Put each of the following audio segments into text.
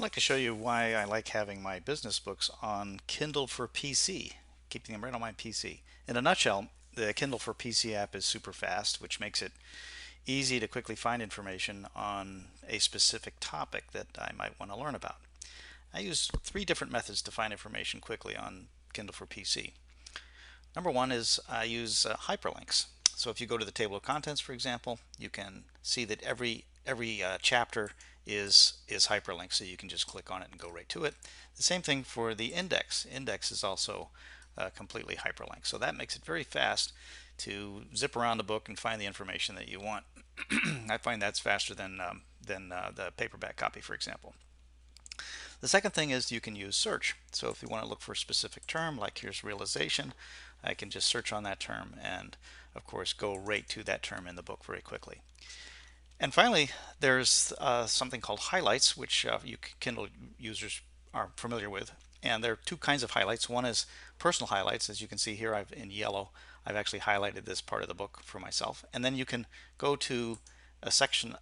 I'd like to show you why I like having my business books on Kindle for PC, keeping them right on my PC. In a nutshell, the Kindle for PC app is super fast, which makes it easy to quickly find information on a specific topic that I might want to learn about. I use three different methods to find information quickly on Kindle for PC. Number one is I use hyperlinks. So if you go to the table of contents, for example, you can see that every chapter is hyperlinked, so you can just click on it and go right to it. The same thing for the index. Index is also completely hyperlinked, so that makes it very fast to zip around the book and find the information that you want. I find that's faster than the paperback copy, for example. The second thing is you can use search. So if you want to look for a specific term, like here's realization, I can just search on that term and of course go right to that term in the book very quickly. And finally, there's something called highlights, which you Kindle users are familiar with. And there are two kinds of highlights. One is personal highlights. As you can see here, in yellow, I've actually highlighted this part of the book for myself. And then you can go to a section,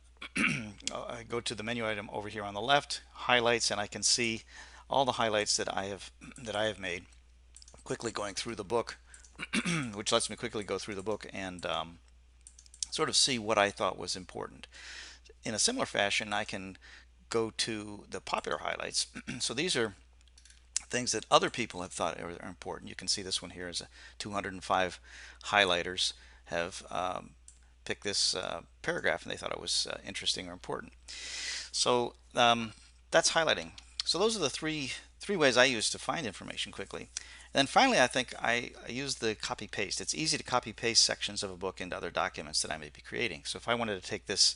go to the menu item over here on the left, highlights, and I can see all the highlights that I have made, quickly going through the book, which lets me quickly go through the book and sort of see what I thought was important. In a similar fashion, I can go to the popular highlights. So these are things that other people have thought are important. You can see this one here is 205 highlighters have picked this paragraph and they thought it was interesting or important. So that's highlighting. So those are the three ways I use to find information quickly. And then finally, I think I use the copy-paste. It's easy to copy-paste sections of a book into other documents that I may be creating. So if I wanted to take this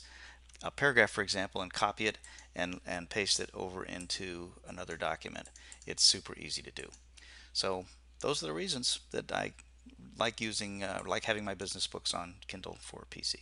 paragraph, for example, and copy it and paste it over into another document, it's super easy to do. So those are the reasons that I like having my business books on Kindle for PC.